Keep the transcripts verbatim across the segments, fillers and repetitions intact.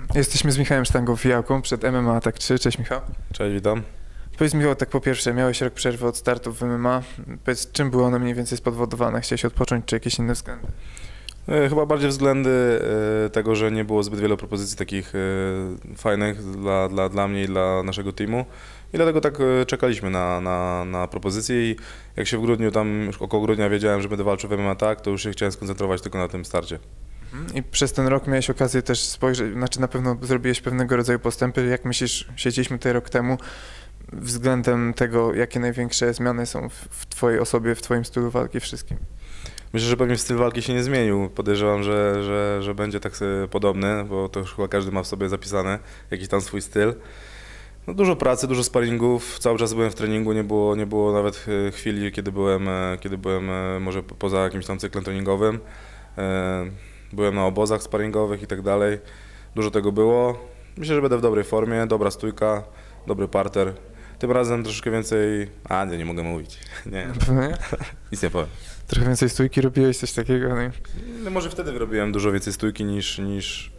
Dobra. Jesteśmy z Michałem Fijałką przed M M A Attack trzy. Cześć Michał. Cześć, witam. Powiedz Michał, tak po pierwsze, miałeś rok przerwy od startów w M M A. Powiedz, czym było ono mniej więcej spowodowane? Chciałeś odpocząć, czy jakieś inne względy? Chyba bardziej względy tego, że nie było zbyt wielu propozycji takich fajnych dla, dla, dla mnie i dla naszego teamu. I dlatego tak czekaliśmy na, na, na propozycje i jak się w grudniu, tam już około grudnia wiedziałem, że będę walczył w M M A Attack, to już się chciałem skoncentrować tylko na tym starcie. I przez ten rok miałeś okazję też spojrzeć, znaczy na pewno zrobiłeś pewnego rodzaju postępy. Jak myślisz, siedzieliśmy tutaj rok temu, względem tego, jakie największe zmiany są w, w twojej osobie, w twoim stylu walki, wszystkim? Myślę, że pewnie styl walki się nie zmienił. Podejrzewam, że, że, że będzie tak podobny, bo to już chyba każdy ma w sobie zapisane jakiś tam swój styl. No, dużo pracy, dużo sparingów, cały czas byłem w treningu, nie było, nie było nawet chwili, kiedy byłem, kiedy byłem może poza jakimś tam cyklem treningowym. Byłem na obozach sparingowych i tak dalej. Dużo tego było. Myślę, że będę w dobrej formie, dobra stójka, dobry parter. Tym razem troszkę więcej... A, nie, nie mogę mówić. Nie, nie? Nic nie powiem. Trochę więcej stójki robiłeś, coś takiego? No, no może wtedy robiłem dużo więcej stójki niż... niż...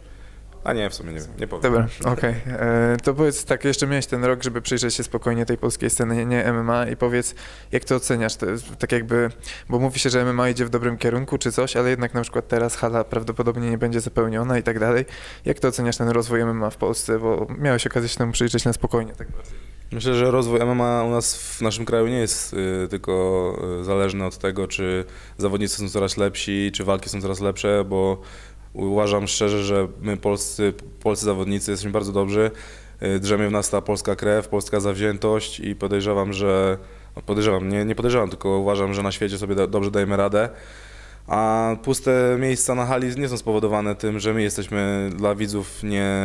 A nie, w sumie nie, nie powiem. Dobra, okej. Okay. To powiedz tak, jeszcze miałeś ten rok, żeby przyjrzeć się spokojnie tej polskiej sceny, nie M M A, i powiedz, jak to oceniasz? To tak jakby, bo mówi się, że M M A idzie w dobrym kierunku czy coś, ale jednak na przykład teraz hala prawdopodobnie nie będzie zapełniona i tak dalej. Jak to oceniasz ten rozwój M M A w Polsce, bo miałeś okazję się temu przyjrzeć na spokojnie tak bardziej? Myślę, że rozwój M M A u nas w naszym kraju nie jest y, tylko y, zależny od tego, czy zawodnicy są coraz lepsi, czy walki są coraz lepsze, bo uważam szczerze, że my polscy, polscy zawodnicy jesteśmy bardzo dobrzy. Drzemie w nas ta polska krew, polska zawziętość i podejrzewam, że... Podejrzewam, nie, nie podejrzewam, tylko uważam, że na świecie sobie da, dobrze dajemy radę. A puste miejsca na hali nie są spowodowane tym, że my jesteśmy dla widzów nie...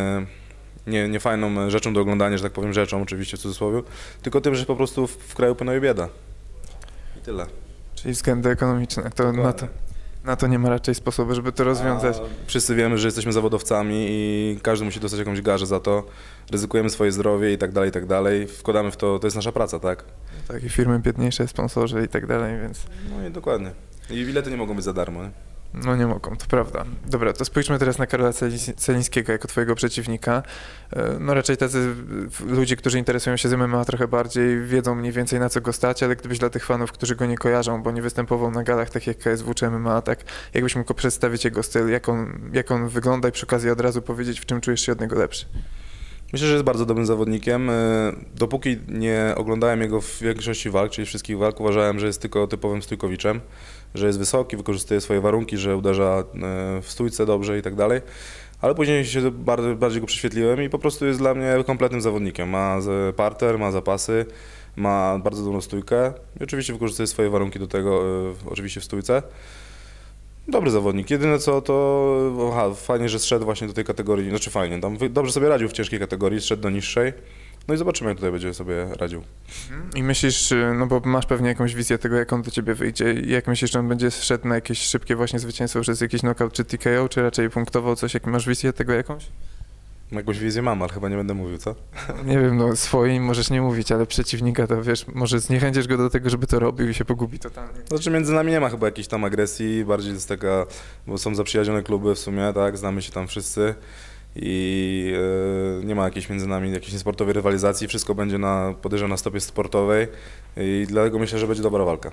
Nie, nie fajną rzeczą do oglądania, że tak powiem, rzeczą oczywiście w cudzysłowie, tylko tym, że po prostu w, w kraju panuje bieda. I tyle. Czyli względy ekonomiczne, to na, to na to nie ma raczej sposobu, żeby to rozwiązać. A wszyscy wiemy, że jesteśmy zawodowcami i każdy musi dostać jakąś garzę za to. Ryzykujemy swoje zdrowie i tak dalej, i tak dalej. Wkładamy w to, to jest nasza praca, tak? Tak, i firmy biedniejsze, sponsorzy i tak dalej, więc... No i dokładnie. I bilety nie mogą być za darmo, nie? No nie mogą, to prawda. Dobra, to spójrzmy teraz na Karola Celińskiego jako twojego przeciwnika. No raczej tacy ludzie, którzy interesują się z M M A trochę bardziej, wiedzą mniej więcej na co go stać, ale gdybyś dla tych fanów, którzy go nie kojarzą, bo nie występował na galach takich jak K S W czy M M A, tak jakbyś mógł przedstawić jego styl, jak on, jak on wygląda i przy okazji od razu powiedzieć, w czym czujesz się od niego lepszy? Myślę, że jest bardzo dobrym zawodnikiem. Dopóki nie oglądałem jego w większości walk, czyli wszystkich walk, uważałem, że jest tylko typowym stójkowiczem, że jest wysoki, wykorzystuje swoje warunki, że uderza w stójce dobrze i tak dalej. Ale później się bardziej go prześwietliłem i po prostu jest dla mnie kompletnym zawodnikiem. Ma parter, ma zapasy, ma bardzo dobrą stójkę i oczywiście wykorzystuje swoje warunki do tego, oczywiście w stójce. Dobry zawodnik. Jedyne co to, aha, fajnie, że zszedł właśnie do tej kategorii, znaczy fajnie, tam dobrze sobie radził w ciężkiej kategorii, zszedł do niższej. No i zobaczymy, jak tutaj będzie sobie radził. I myślisz, no bo masz pewnie jakąś wizję tego, jak on do ciebie wyjdzie. Jak myślisz, że on będzie szedł na jakieś szybkie właśnie zwycięstwo przez jakiś knockout czy T K O, czy raczej punktował coś? Jak masz wizję tego jakąś? Jakąś wizję mam, ale chyba nie będę mówił, co? Nie wiem, no swoim możesz nie mówić, ale przeciwnika to wiesz, może zniechęcisz go do tego, żeby to robił i się pogubi totalnie. Znaczy między nami nie ma chyba jakiejś tam agresji, bardziej jest taka, bo są zaprzyjaźnione kluby w sumie, tak, znamy się tam wszyscy i yy, nie ma jakiejś między nami jakiejś sportowej rywalizacji, wszystko będzie na, podejrzewam, na stopie sportowej i dlatego myślę, że będzie dobra walka.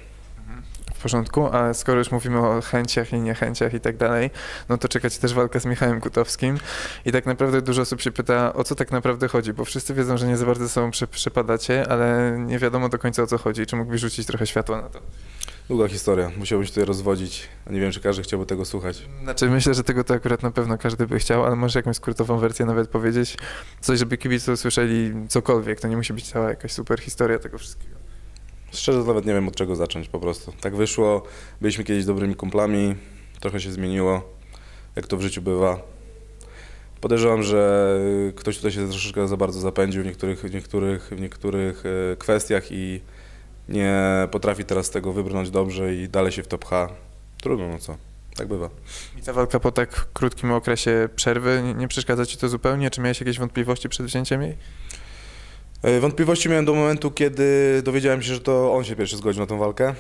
W porządku, a skoro już mówimy o chęciach i niechęciach i tak dalej, no to czeka cię też walka z Michałem Gutowskim i tak naprawdę dużo osób się pyta, o co tak naprawdę chodzi, bo wszyscy wiedzą, że nie za bardzo ze sobą przepadacie, ale nie wiadomo do końca o co chodzi. Czy mógłbyś rzucić trochę światła na to? Długa historia, musiałbym się tutaj rozwodzić, a nie wiem, czy każdy chciałby tego słuchać. Znaczy myślę, że tego to akurat na pewno każdy by chciał, ale może jakąś skrótową wersję nawet powiedzieć, coś, żeby kibice usłyszeli cokolwiek, to nie musi być cała jakaś super historia tego wszystkiego. Szczerze nawet nie wiem, od czego zacząć po prostu. Tak wyszło, byliśmy kiedyś dobrymi kumplami, trochę się zmieniło, jak to w życiu bywa. Podejrzewam, że ktoś tutaj się troszeczkę za bardzo zapędził w niektórych, w niektórych, w niektórych kwestiach i nie potrafi teraz z tego wybrnąć dobrze i dalej się w to pcha. Trudno, no co, tak bywa. I ta walka po tak krótkim okresie przerwy, nie, nie przeszkadza ci to zupełnie? Czy miałeś jakieś wątpliwości przed wzięciem jej? Wątpliwości miałem do momentu, kiedy dowiedziałem się, że to on się pierwszy zgodził na tą walkę.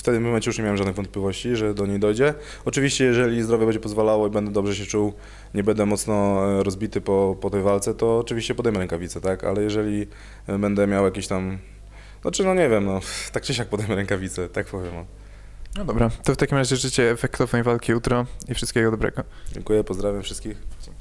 w tym momencie już nie miałem żadnych wątpliwości, że do niej dojdzie. Oczywiście, jeżeli zdrowie będzie pozwalało i będę dobrze się czuł, nie będę mocno rozbity po, po tej walce, to oczywiście podejmę rękawicę, tak? Ale jeżeli będę miał jakieś tam... Znaczy, no nie wiem, no, tak czy siak podejmę rękawicę, tak powiem. No, no dobra, to w takim razie życzę efektownej walki jutro i wszystkiego dobrego. Dziękuję, pozdrawiam wszystkich.